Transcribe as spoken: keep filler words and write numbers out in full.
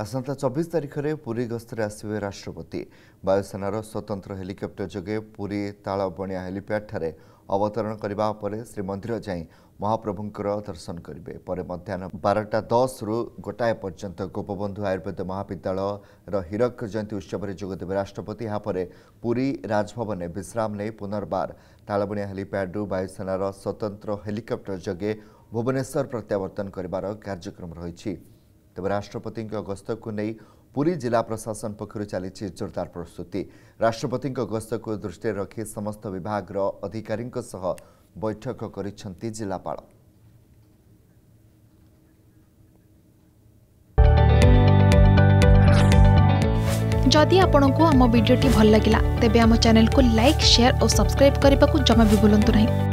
आसंता चौबीस तारीख में पुरी गस्तर आसवे राष्ट्रपति वायुसेनार स्वतंत्र हेलिकप्टर जोगे पुरी तालबणिया हेलीपैड ठारे अवतरण करबा परे श्रीमंदिर जाई महाप्रभुंकर दर्शन करेंगे। पर मध्याह्न बारटा दस रु गोटाए पर्यंत गोपबंधु आयुर्वेद महाविद्यालय हीरक जयंती उत्सव में जोगदेवे राष्ट्रपति। यापर पुरी राजभवन विश्राम नहीं पुनर्बार तालबणिया हेलीपैड्रु वायुसेनार स्वतंत्र हेलिकप्टर जोगे भुवनेश्वर प्रत्यावर्तन करार कार्यक्रम रही। तेब राष्ट्रपति गस्त को नहीं पुरी जिला प्रशासन पक्षर चली जोरदार प्रस्तुति। राष्ट्रपति गस्त को दृष्टि रखी समस्त विभाग अधिकारी बैठक कर जिलापाल। जदि आपंक आम भिडी भल लगा तेब आम चैनल को लाइक शेयर और सब्सक्राइब करने को जमा भी भूलु नहीं।